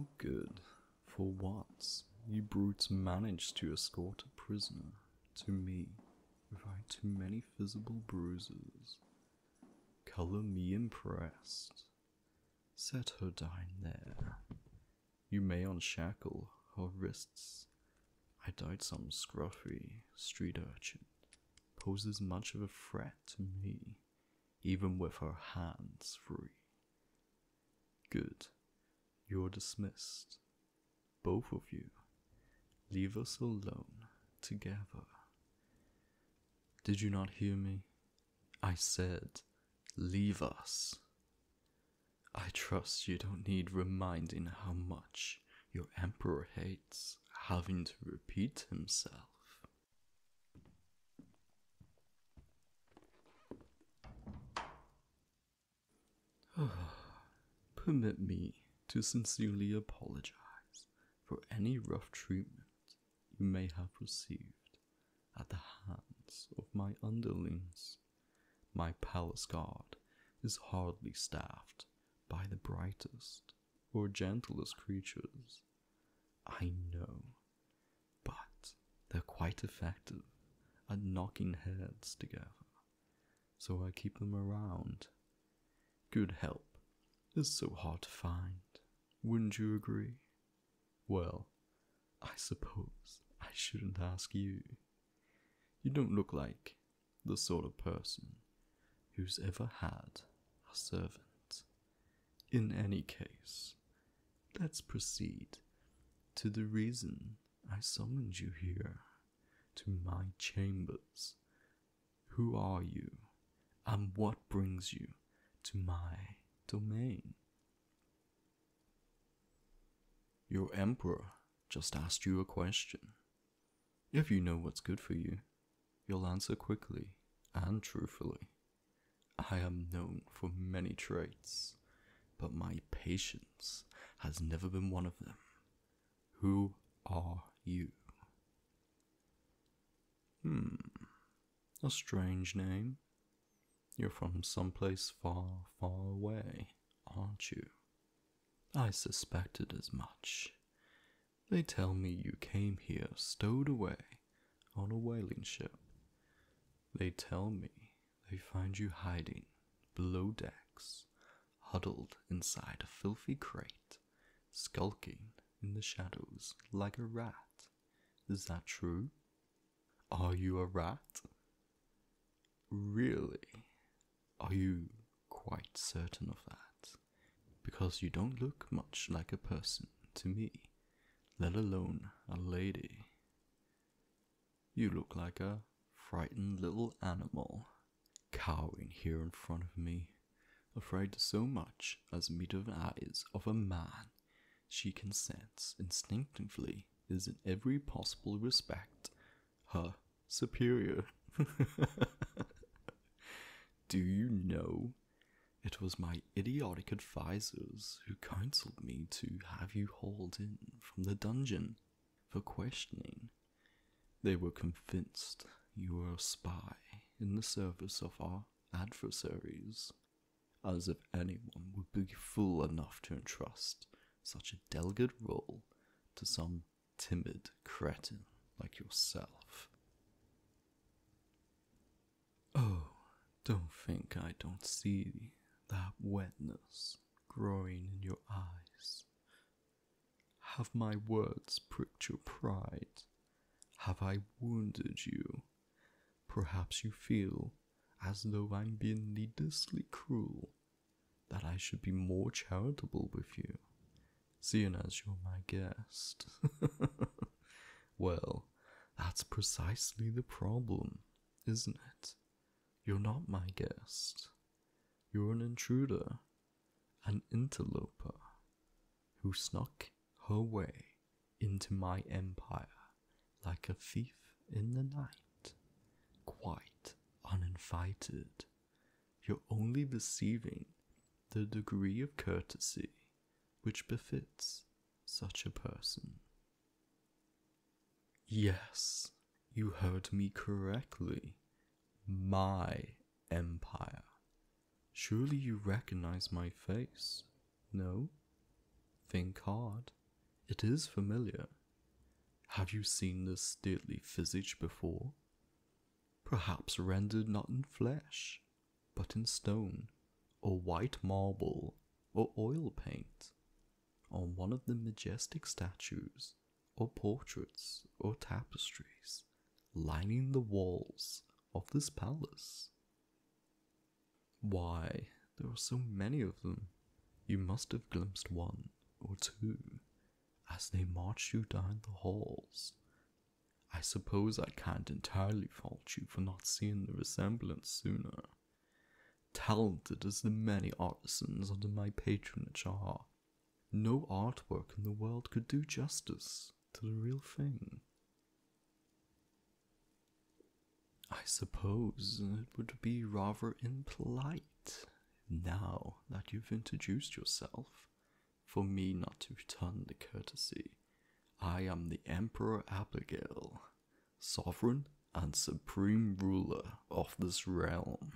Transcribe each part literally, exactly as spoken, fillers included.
so good, for once you brutes managed to escort a prisoner to me without too many visible bruises. Colour me impressed. Set her down there. You may unshackle her wrists. I doubt some scruffy street urchin poses much of a threat to me, even with her hands free. Good. You're dismissed. Both of you. Leave us alone together. Did you not hear me? I said, leave us. I trust you don't need reminding how much your emperor hates having to repeat himself. Permit me to sincerely apologize for any rough treatment you may have received at the hands of my underlings. My palace guard is hardly staffed by the brightest or gentlest creatures. I know, but they're quite effective at knocking heads together, so I keep them around. Good help is so hard to find, wouldn't you agree? Well, I suppose I shouldn't ask you. You don't look like the sort of person who's ever had a servant. In any case, let's proceed to the reason I summoned you here, to my chambers. Who are you, and what brings you to my domain? Your emperor just asked you a question. If you know what's good for you, you'll answer quickly and truthfully. I am known for many traits, but my patience has never been one of them. Who are you? Hmm, a strange name. You're from someplace far, far away, aren't you? I suspected as much. They tell me you came here stowed away on a whaling ship. They tell me they find you hiding below decks, huddled inside a filthy crate, skulking in the shadows like a rat. Is that true? Are you a rat? Really? Are you quite certain of that? Because you don't look much like a person to me, let alone a lady. You look like a frightened little animal, cowering here in front of me, afraid so much as meet the eyes of a man she can sense instinctively is in every possible respect her superior. Do you know, it was my idiotic advisors who counseled me to have you hauled in from the dungeon for questioning. They were convinced you were a spy in the service of our adversaries, as if anyone would be fool enough to entrust such a delicate role to some timid cretin like yourself. Oh, don't think I don't see that wetness growing in your eyes. Have my words pricked your pride? Have I wounded you? Perhaps you feel as though I'm being needlessly cruel, that I should be more charitable with you, seeing as you're my guest. Well, that's precisely the problem, isn't it? You're not my guest. You're an intruder, an interloper, who snuck her way into my empire like a thief in the night. Quite uninvited. You're only receiving the degree of courtesy which befits such a person. Yes, you heard me correctly. My empire. Surely you recognize my face, no? thing card. It is familiar. Have you seen this stately visage before? Perhaps rendered not in flesh, but in stone, or white marble, or oil paint, on one of the majestic statues, or portraits, or tapestries, lining the walls of this palace. Why, there are so many of them, you must have glimpsed one or two, as they marched you down the halls. I suppose I can't entirely fault you for not seeing the resemblance sooner. Talented as the many artisans under my patronage are, no artwork in the world could do justice to the real thing. I suppose it would be rather impolite, now that you've introduced yourself, for me not to return the courtesy. I am the Emperor Abigail, sovereign and supreme ruler of this realm.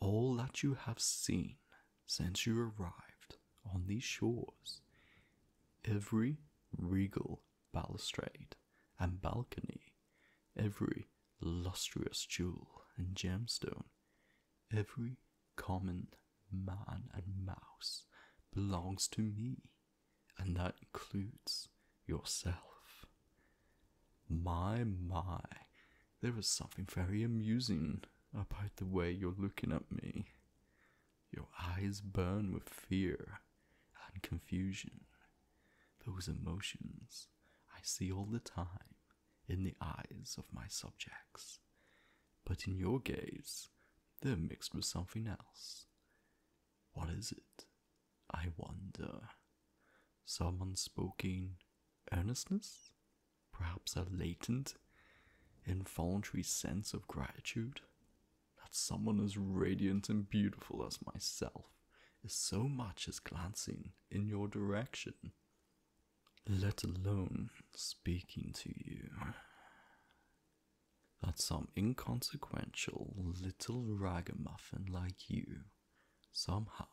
All that you have seen since you arrived on these shores, every regal balustrade and balcony, every lustrous jewel and gemstone, every common man and mouse belongs to me. And that includes yourself. My, my, there is something very amusing about the way you're looking at me. Your eyes burn with fear and confusion. Those emotions I see all the time in the eyes of my subjects. But in your gaze, they're mixed with something else. What is it? I wonder. Some unspoken earnestness, perhaps a latent, involuntary sense of gratitude, that someone as radiant and beautiful as myself is so much as glancing in your direction, let alone speaking to you. That some inconsequential little ragamuffin like you, somehow,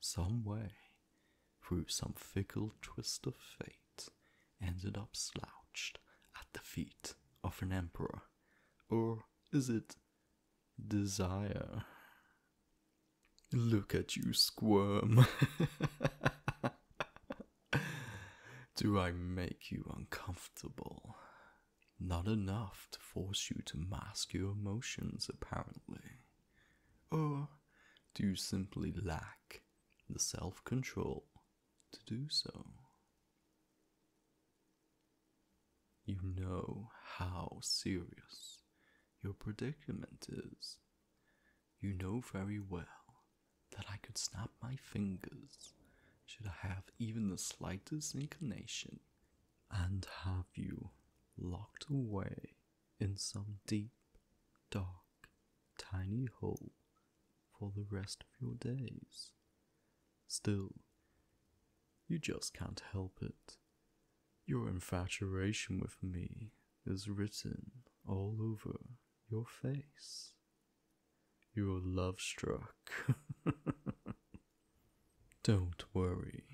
some way, through some fickle twist of fate, ended up slouched at the feet of an emperor, or is it desire? Look at you squirm. Do I make you uncomfortable? Not enough to force you to mask your emotions, apparently. Or do you simply lack the self-control to do so? You know how serious your predicament is. You know very well that I could snap my fingers should I have even the slightest inclination and have you locked away in some deep, dark, tiny hole for the rest of your days. Still, you just can't help it. Your infatuation with me is written all over your face. You're love-struck. Don't worry.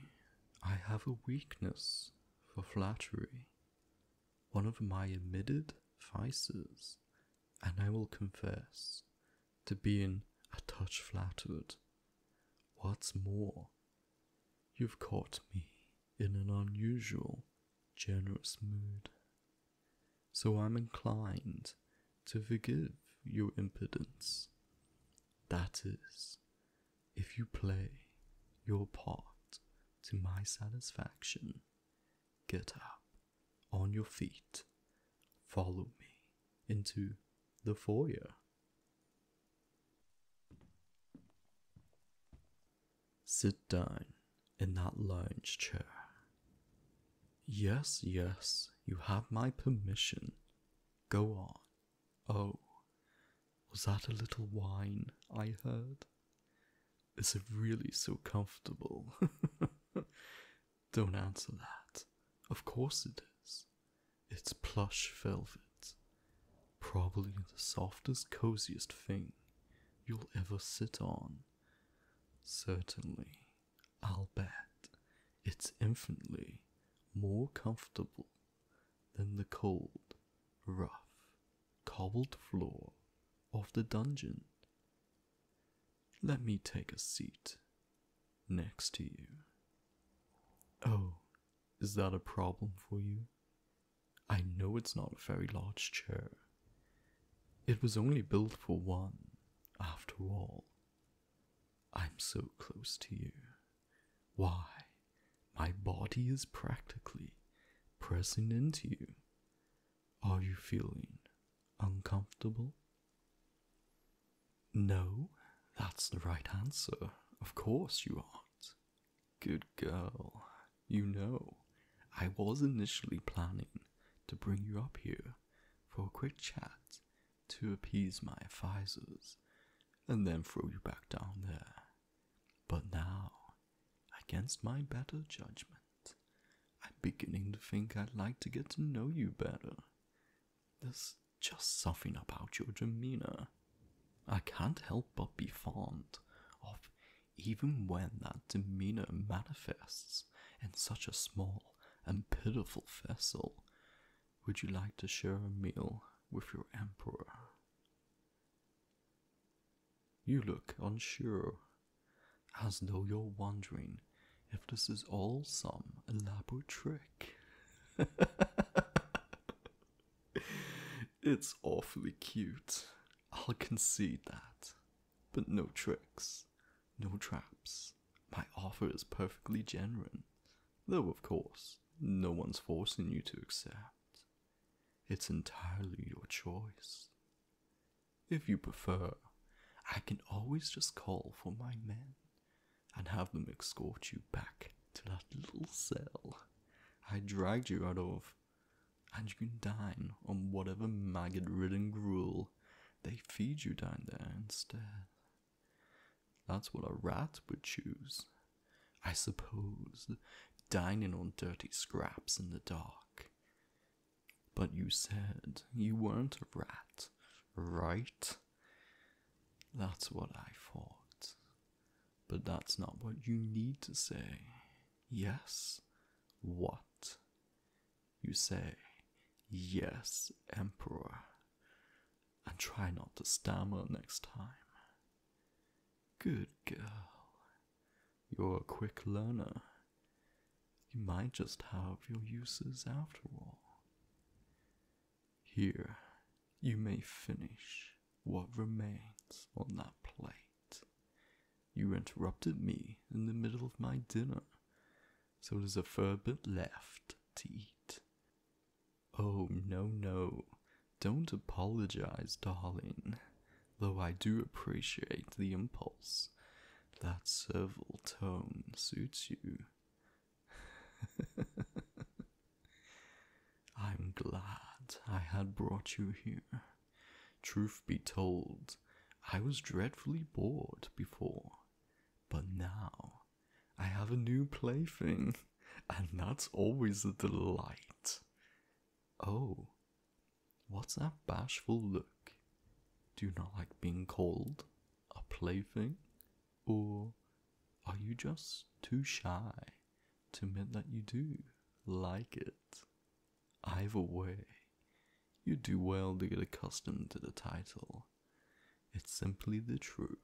I have a weakness for flattery. One of my admitted vices, and I will confess to being a touch flattered. What's more, you've caught me in an unusual, generous mood, so I'm inclined to forgive your impudence. That is, if you play your part to my satisfaction. Get up on your feet, follow me into the foyer. Sit down in that lounge chair. Yes, yes, you have my permission. Go on. Oh, was that a little whine I heard? Is it really so comfortable? Don't answer that. Of course it is. It's plush velvet. Probably the softest, coziest thing you'll ever sit on. Certainly. I'll bet It's infinitely more comfortable than the cold, rough, cobbled floor of the dungeon. Let me take a seat next to you. Oh, is that a problem for you? I know it's not a very large chair. It was only built for one, after all. I'm so close to you. Why, my body is practically pressing into you. Are you feeling uncomfortable? No, that's the right answer. Of course you aren't. Good girl. You know, I was initially planning to bring you up here for a quick chat to appease my advisors and then throw you back down there. But now, against my better judgment, I'm beginning to think I'd like to get to know you better. There's just something about your demeanor. I can't help but be fond of, even when that demeanor manifests in such a small and pitiful vessel. Would you like to share a meal with your emperor? You look unsure, as though you're wondering if this is all some elaborate trick. It's awfully cute, I'll concede that. But no tricks, no traps. My offer is perfectly genuine, though of course, no one's forcing you to accept. It's entirely your choice. If you prefer, I can always just call for my men and have them escort you back to that little cell I dragged you out of, and you can dine on whatever maggot-ridden gruel they feed you down there instead. That's what a rat would choose, I suppose, dining on dirty scraps in the dark. But you said you weren't a rat, right? That's what I thought. But that's not what you need to say. Yes? What? You say, yes, Emperor. And try not to stammer next time. Good girl. You're a quick learner. You might just have your uses after all. Here, you may finish what remains on that plate. You interrupted me in the middle of my dinner, so there's a fair bit left to eat. Oh, no, no, don't apologize, darling, though I do appreciate the impulse. That servile tone suits you. I'm glad I had brought you here. Truth be told, I was dreadfully bored before. But now, I have a new plaything, and that's always a delight. Oh, what's that bashful look? Do you not like being called a plaything? Or are you just too shy to admit that you do like it? Either way, you do well to get accustomed to the title. It's simply the truth.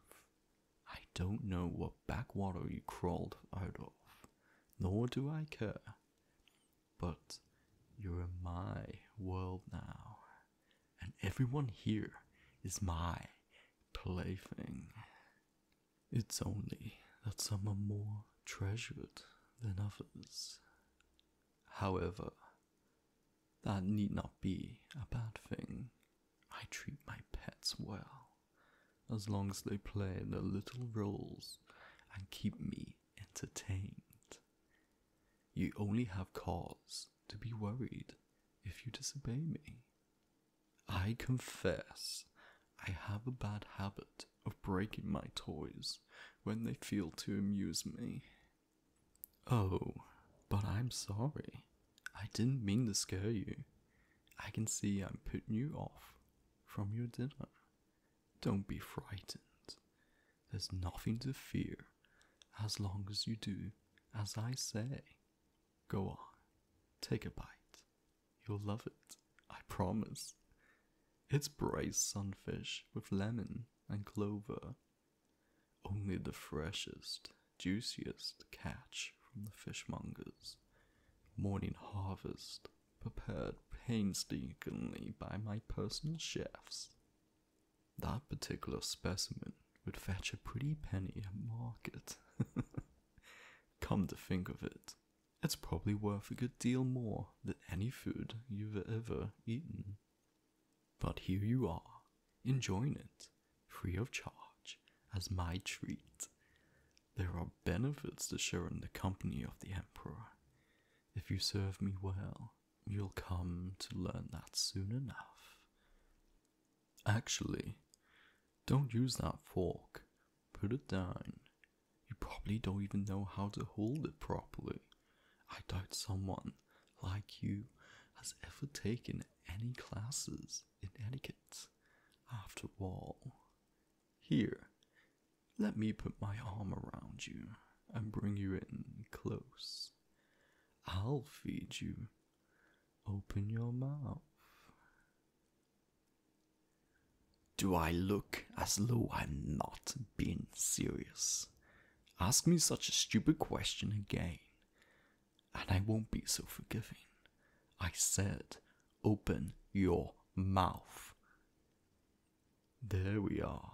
I don't know what backwater you crawled out of, nor do I care. But you're in my world now, and everyone here is my plaything. It's only that some are more treasured than others. However, that need not be a bad thing. I treat my pets well, as long as they play their little roles and keep me entertained. You only have cause to be worried if you disobey me. I confess, I have a bad habit of breaking my toys when they feel to amuse me. Oh, but I'm sorry. I didn't mean to scare you. I can see I'm putting you off from your dinner. Don't be frightened. There's nothing to fear as long as you do as I say. Go on, take a bite. You'll love it, I promise. It's braised sunfish with lemon and clover. Only the freshest, juiciest catch from the fishmongers. Morning harvest, prepared painstakingly by my personal chefs. That particular specimen would fetch a pretty penny at market. Come to think of it, it's probably worth a good deal more than any food you've ever eaten. But here you are, enjoying it, free of charge, as my treat. There are benefits to sharing the company of the Emperor. If you serve me well, you'll come to learn that soon enough. Actually, don't use that fork. Put it down. You probably don't even know how to hold it properly. I doubt someone like you has ever taken any classes in etiquette. After all, here, let me put my arm around you and bring you in close. I'll feed you. Open your mouth. Do I look as though I'm not being serious? Ask me such a stupid question again, and I won't be so forgiving. I said, open your mouth. There we are.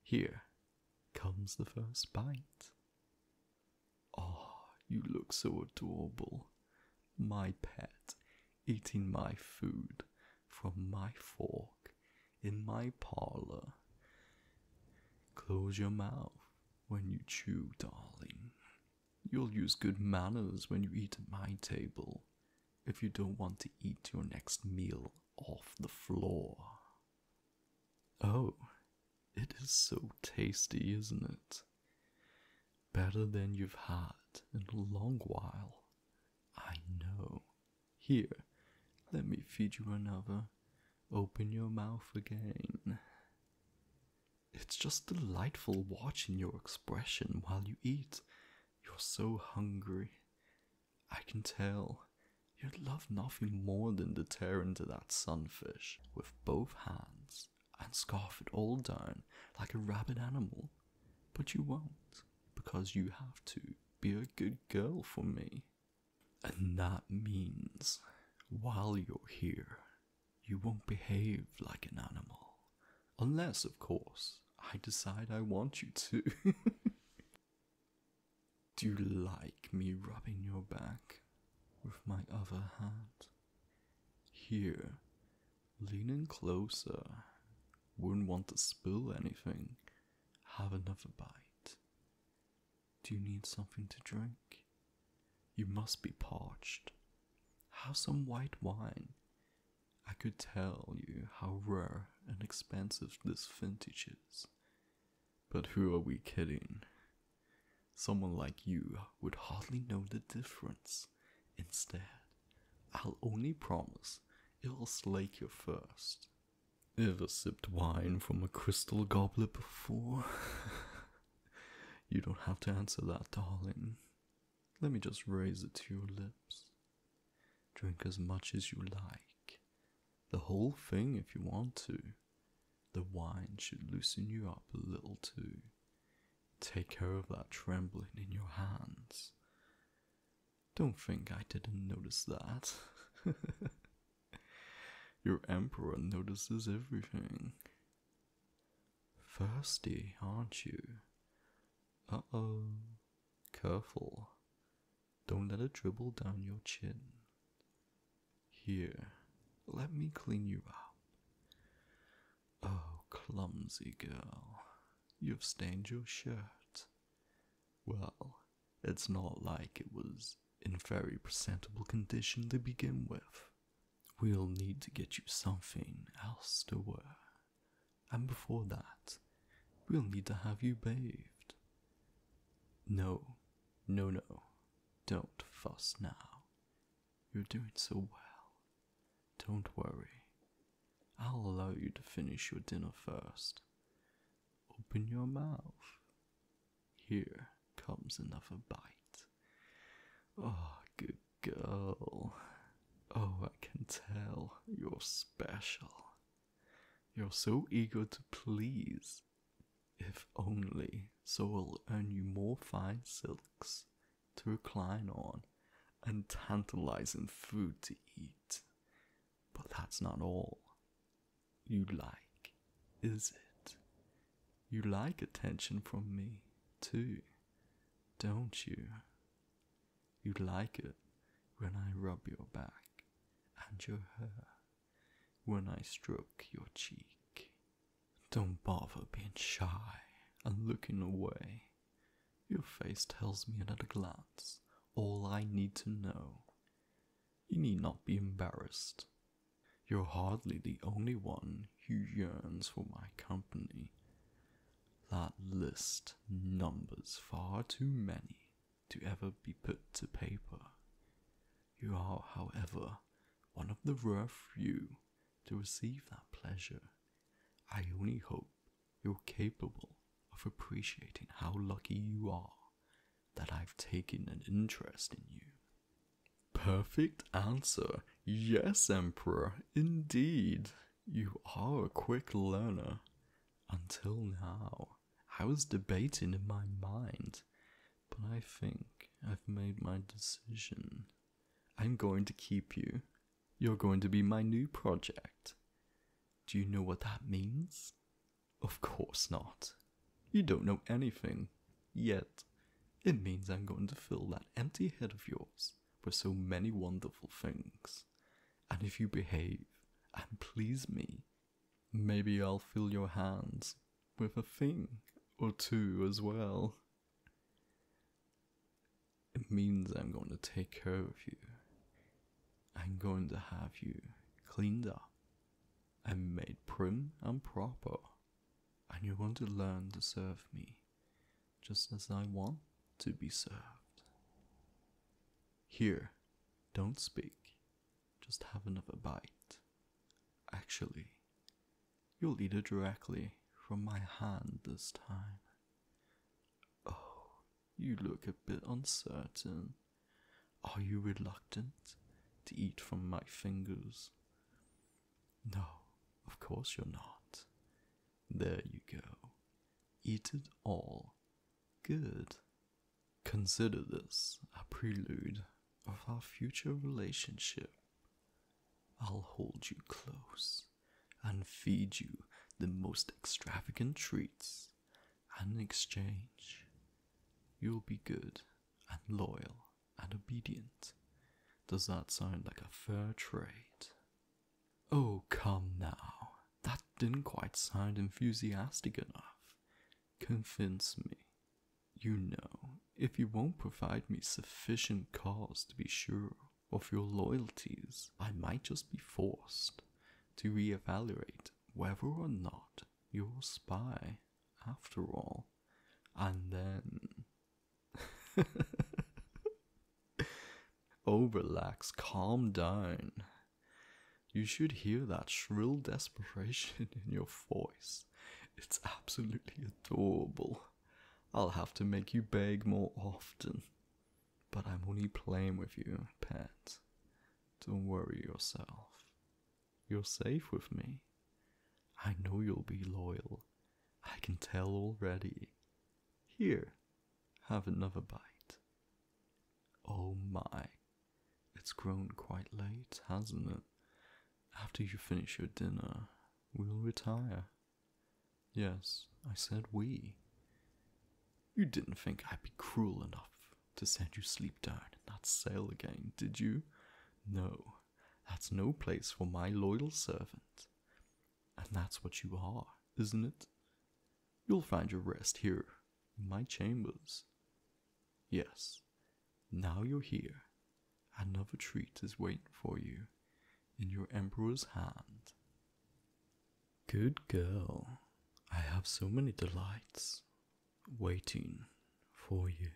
Here comes the first bite. Oh, you look so adorable. My pet, eating my food from my fork. In my parlor. Close your mouth when you chew, darling. You'll use good manners when you eat at my table, if you don't want to eat your next meal off the floor. Oh, it is so tasty, isn't it? Better than you've had in a long while. I know. Here, let me feed you another. Open your mouth again. It's just delightful watching your expression while you eat. You're so hungry. I can tell you'd love nothing more than to tear into that sunfish with both hands and scarf it all down like a rabid animal. But you won't, because you have to be a good girl for me. And that means, while you're here, you won't behave like an animal. Unless, of course, I decide I want you to. Do you like me rubbing your back with my other hand? Here, lean in closer. Wouldn't want to spill anything. Have another bite. Do you need something to drink? You must be parched. Have some white wine. I could tell you how rare and expensive this vintage is. But who are we kidding? Someone like you would hardly know the difference. Instead, I'll only promise it'll slake your thirst. Ever sipped wine from a crystal goblet before? You don't have to answer that, darling. Let me just raise it to your lips. Drink as much as you like. The whole thing if you want to. The wine should loosen you up a little too. Take care of that trembling in your hands. Don't think I didn't notice that. Your emperor notices everything. Thirsty, aren't you? Uh-oh. Careful. Don't let it dribble down your chin. Here. Let me clean you up. Oh, clumsy girl. You've stained your shirt. Well, it's not like it was in very presentable condition to begin with. We'll need to get you something else to wear. And before that, we'll need to have you bathed. No, no, no. Don't fuss now. You're doing so well. Don't worry, I'll allow you to finish your dinner first. Open your mouth. Here comes another bite. Oh, good girl. Oh, I can tell you're special. You're so eager to please. If only, so I'll earn you more fine silks to recline on and tantalizing food to eat. But that's not all. You like, is it? You like attention from me, too, don't you? You like it when I rub your back and your hair, when I stroke your cheek. Don't bother being shy and looking away. Your face tells me at a glance all I need to know. You need not be embarrassed. You're hardly the only one who yearns for my company. That list numbers far too many to ever be put to paper. You are, however, one of the rare few to receive that pleasure. I only hope you're capable of appreciating how lucky you are that I've taken an interest in you. Perfect answer. Yes, Emperor, indeed. You are a quick learner. Until now, I was debating in my mind, but I think I've made my decision. I'm going to keep you. You're going to be my new project. Do you know what that means? Of course not. You don't know anything yet. It means I'm going to fill that empty head of yours with so many wonderful things. And if you behave and please me, maybe I'll fill your hands with a thing or two as well. It means I'm going to take care of you. I'm going to have you cleaned up and made prim and proper. And you're going to learn to serve me just as I want to be served. Here, don't speak. Just have another bite. Actually, you'll eat it directly from my hand this time. Oh, you look a bit uncertain. Are you reluctant to eat from my fingers? No, of course you're not. There you go. Eat it all. Good. Consider this a prelude of our future relationship. I'll hold you close and feed you the most extravagant treats, and in exchange, you'll be good and loyal and obedient. Does that sound like a fair trade? Oh, come now. That didn't quite sound enthusiastic enough. Convince me. You know, if you won't provide me sufficient cause to be sure of your loyalties, I might just be forced to reevaluate whether or not you're a spy after all. And then oh, relax, calm down. You should hear that shrill desperation in your voice. It's absolutely adorable. I'll have to make you beg more often. But I'm only playing with you, pet. Don't worry yourself. You're safe with me. I know you'll be loyal. I can tell already. Here, have another bite. Oh my, it's grown quite late, hasn't it? After you finish your dinner, we'll retire. Yes, I said we. You didn't think I'd be cruel enough to send you sleep down in that sail again, did you? No. That's no place for my loyal servant. And that's what you are, isn't it? You'll find your rest here, in my chambers. Yes, now you're here. Another treat is waiting for you, in your emperor's hand. Good girl. I have so many delights waiting for you.